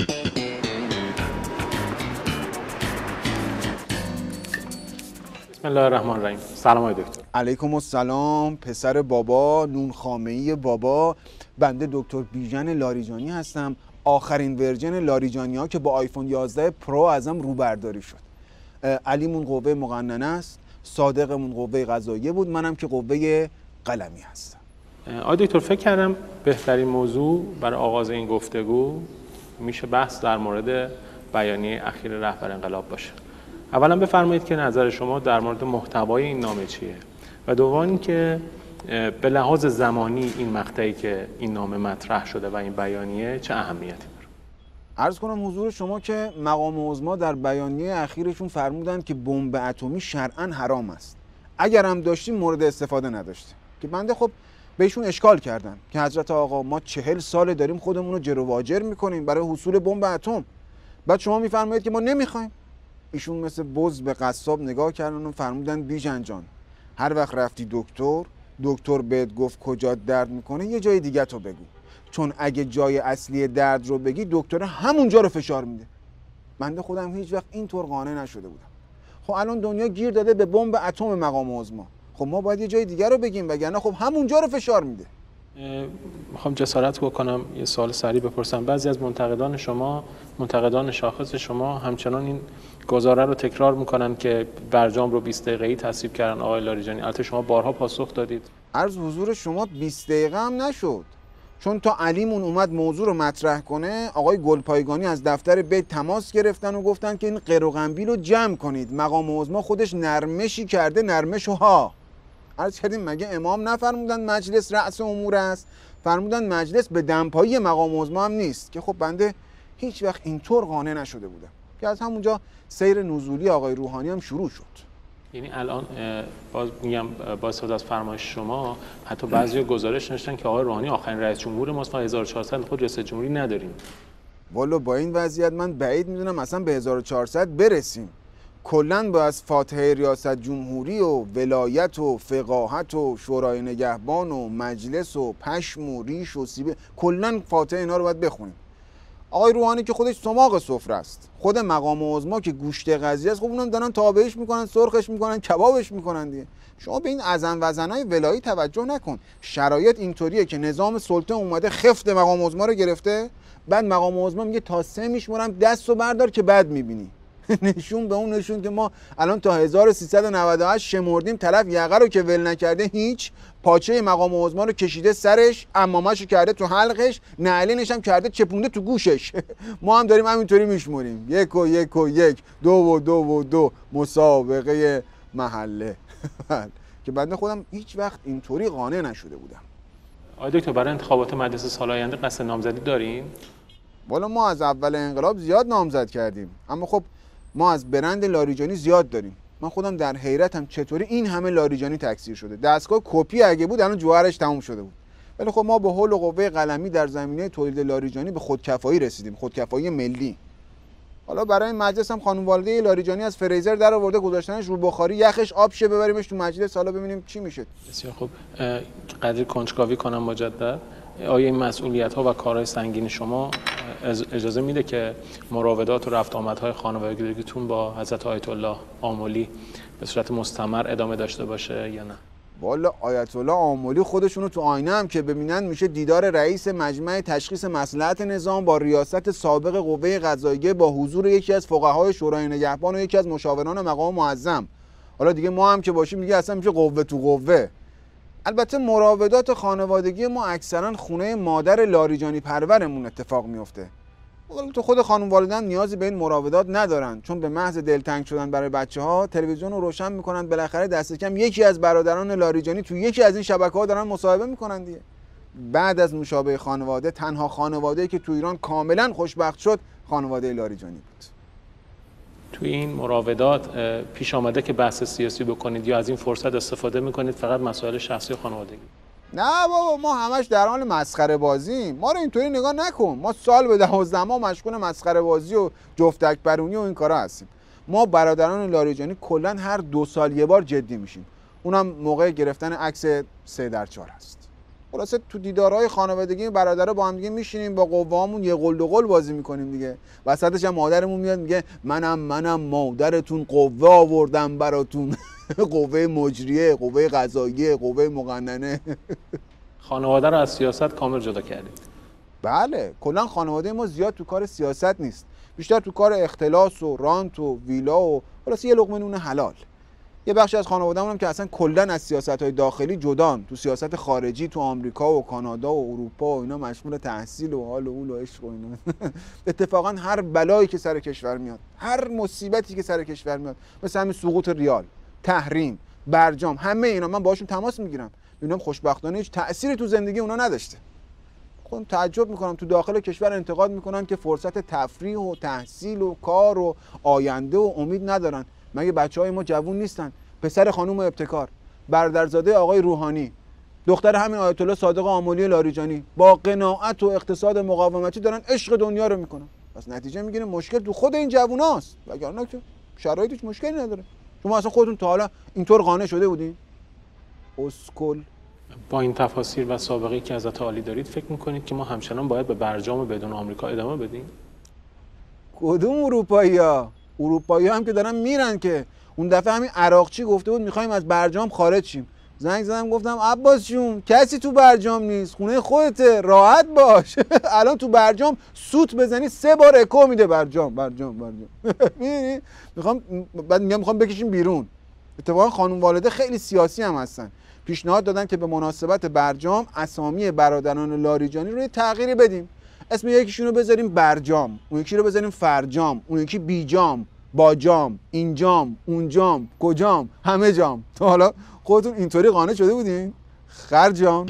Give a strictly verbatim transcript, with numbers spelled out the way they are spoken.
بسم الله الرحمن الرحیم. سلام آقای دکتر. علیکم السلام. پسر بابا، نون خامه‌ای بابا. بنده دکتر بیژن لاریجانی هستم، آخرین ورژن لاریجانی‌ها که با آیفون یازده پرو ازم روبرداری شد. علیمون قوه مقننه است، صادقمون قوه قضاییه بود، منم که قوه قلمی هستم. آقای دکتر، فکر کردم بهترین موضوع برای آغاز این گفتگو میشه بحث در مورد بیانیه اخیر رهبر انقلاب باشه. اولا بفرمایید که نظر شما در مورد محتوای این نامه چیه و دوم اینکه به لحاظ زمانی این مقطعی که این نامه مطرح شده و این بیانیه چه اهمیتی داره؟ عرض کنم حضور شما که مقام عظما در بیانیه اخیرشون فرمودند که بمب اتمی شرعاً حرام است، اگر هم داشتیم مورد استفاده نداشتیم، که بنده خب بهشون اشکال کردم که حضرت آقا ما چهل سال داریم خودمون رو جر و واجر می‌کنیم برای حصول بمب اتم، بعد شما می‌فرمایید که ما نمی‌خوایم. ایشون مثل بز به قصاب نگاه کردن و فرمودن بیژن جان، هر وقت رفتی دکتر، دکتر بهت گفت کجا درد میکنه یه جای دیگه تو بگو، چون اگه جای اصلی درد رو بگی دکتر همونجا رو فشار میده. بنده خودم هیچ وقت اینطور قانع نشده بودم. خب الان دنیا گیر داده به بمب اتم مقام عظما، خب ما باید یه جای دیگه رو بگیم وگرنه خب همونجا رو فشار میده. میخوام جسارت بکنم یه سوال سریع بپرسم. بعضی از منتقدان شما، منتقدان شاخص شما، همچنان این گزاره رو تکرار میکنن که برجام رو بیست دقیقه‌ای تصویب کردن آقای لاریجانی. البته شما بارها پاسخ دادید. عرض حضور شما بیست دقیقه هم نشد، چون تا علیمون اومد موضوع رو مطرح کنه آقای گلپایگانی از دفتر بیت تماس گرفتن و گفتن که این قیر و قنبیل رو جمع کنید، مقام عظما خودش نرمشی کرده، نرمش ها. عرض کردیم مگه امام نفرمودن مجلس رأس امور است؟ فرمودن مجلس به دمپایی مقام عظما هم نیست، که خب بنده هیچ وقت اینطور قانع نشده بودم، که از همونجا سیر نزولی آقای روحانی هم شروع شد. یعنی الان باز میگم با استفاده از فرمایش شما حتی بعضی گزارش نوشتن که آقای روحانی آخرین رئیس جمهور ماست، تا هزار و چهارصد خود رئیس جمهوری نداریم. والا با این وضعیت من بعید میدونم اصلا به هزار و چهارصد برسیم. کلاً با از فاتحه ریاست جمهوری و ولایت و فقاهت و شورای نگهبان و مجلس و پشم و ریش و سیبه، کلاً فاتحه اینا رو باید بخونیم. آقای روحانی که خودش سماق سفره است، خود مقام عظما که گوشت قضیه است، خب اونم دارن تابعش میکنن، سرخش میکنن، کبابش میکنن دیگه. شما به این ازن وزنای ولایی توجه نکن. شرایط اینطوریه که نظام سلطه اومده خفت مقام عظما رو گرفته، بعد مقام عظما میگه تا سه میشمرم دستو بردار که بعد میبینی. نشون به اون نشون که ما الان تا هزار و سیصد و نود و هشت شمردیم، طرف یقه رو که ول نکرده هیچ، پاچه مقام عظما رو کشیده سرش، عمامه‌ش رو کرده تو حلقش، نعلینش هم کرده چپونده تو گوشش. ما هم داریم همینطوری میشمریم، یک و یک و یک، دو و دو و دو، مسابقه محله. که بنده خودم هیچ وقت اینطوری قانع نشده بودم. آقای دکتر، برای انتخابات مجلس سال آینده قصد نامزدی داریم؟ والا ما از اول انقلاب زیاد نامزد کردیم، اما خب ما از برند لاریجانی زیاد داریم. من خودم در حیرتم چطوری این همه لاریجانی تکثیر شده. دستگاه کپی اگه بود الان جوهرش تموم شده بود. ولی خب ما به حول و قوه قلمی در زمینه تولید لاریجانی به خودکفایی رسیدیم، خودکفایی ملی. حالا برای مجلس هم خانم والده لاریجانی از فریزر در آورده، گذاشتنش رو بخاری، یخش آب شه، ببریمش تو مجلس حالا ببینیم چی میشه. بسیار خب. قدری کنجکاوی کنم مجدد، آیا این مسئولیت ها و کارهای سنگین شما اجازه میده که مراودات و رفت آمدهای خانوادگیتون با حضرت آیت الله عاملی به صورت مستمر ادامه داشته باشه یا نه؟ والا آیت الله عاملی خودشونو تو آینه هم که ببینن میشه دیدار رئیس مجمع تشخیص مصلحت نظام با ریاست سابق قوه قضاییه با حضور یکی از فقهای شورای نگهبان و یکی از مشاوران مقام معظم. حالا دیگه ما هم که باشیم دیگه اصلا میشه قوه تو قوه. البته مراودات خانوادگی ما اکثرا خونه مادر لاریجانی پرورمون اتفاق میفته. تو خود خانم والدم نیازی به این مراودات ندارن، چون به محض دلتنگ شدن برای بچه ها تلویزیون رو روشن میکنن، بالاخره دست کم یکی از برادران لاریجانی تو یکی از این شبکه ها دارن مصاحبه میکنن دیگه. بعد از نوشابه خانواده، تنها خانواده‌ای که تو ایران کاملا خوشبخت شد خانواده لاریجانی بود. توی این مراودات پیش آمده که بحث سیاسی بکنید یا از این فرصت استفاده میکنید فقط مسائل شخصی خانوادگی؟ نه بابا، ما همش در حال مسخره بازیم. ما رو اینطوری نگاه نکن. ما سال به دوازده ما مشغول مسخره بازی و جفتک برونی و این کارا هستیم. ما برادران لاریجانی کلا هر دو سال یه بار جدی میشیم، اونم موقع گرفتن عکس سه در چهار است. خلاصه تو دیدارهای خانوادگی برادرها با هم دیگه میشینیم، با قوامون یه قل دو قل بازی میکنیم دیگه. وسطش هم مادرمون میاد میگه منم منم مادرتون قوه آوردم براتون. قوه مجریه، قوه قضاییه، قوه مقننه. خانواده رو از سیاست کامل جدا کردید. بله، کلا خانواده ما زیاد تو کار سیاست نیست، بیشتر تو کار اختلاس و رانت و ویلا و خلاص یه لقمه نون حلال. یه بخشی از خانواده‌مون هم که اصلا کلا از سیاست‌های داخلی جدان، تو سیاست خارجی تو آمریکا و کانادا و اروپا و اینا مشمول تحصیل و حال و اول و عشق و اینا. اتفاقا هر بلایی که سر کشور میاد، هر مصیبتی که سر کشور میاد، مثل همین سقوط ریال، تحریم، برجام، همه اینا من باهاشون تماس میگیرم، میبینم خوشبختانه هیچ تأثیری تو زندگی اونا نداشته. خودم تعجب میکنم، تو داخل کشور انتقاد میکنن که فرصت تفریح و تحصیل و کار و آینده و امید ندارن. مگه بچه‌های ما جوون نیستن؟ پسر خانم ابتکار، برادرزاده آقای روحانی، دختر همین آیت الله صادق عاملی لاریجانی، با قناعت و اقتصاد مقاومتی دارن عشق دنیا رو میکنن. پس نتیجه میگیره مشکل تو خود این جووناست، وگرنه که شرایطش مشکلی نداره. شما اصلا خودتون تا حالا اینطور قانع شده بودین؟ اسکل. با این تفاسیر و سابقه‌ای که از عالی دارید، فکر میکنید که ما همچنان باید به برجام بدون آمریکا ادامه بدیم؟ کدوم اروپایی‌ها؟ اروپایی‌ها هم که دارن میرن، که اون دفعه همین عراقچی گفته بود میخوایم از برجام خارج شیم. زنگ زدم گفتم عباس جون کسی تو برجام نیست، خونه خودته، راحت باش. الان تو برجام سوت بزنی سه بار اکو میده برجام برجام برجام. می‌بینی؟ میخوام بعد میگم میخوام بکشیم بیرون. اتفاقا خانم والده خیلی سیاسی هم هستن. پیشنهاد دادن که به مناسبت برجام اسامی برادران لاریجانی رو یه تغییری بدیم. اسم یکیشون رو بذاریم برجام، اون یکی رو بذاریم فرجام، اون یکی بیجام، باجام، اینجام، اونجام، کجام، همه جام. تا حالا خودتون اینطوری قانع شده بودین؟ خرجام.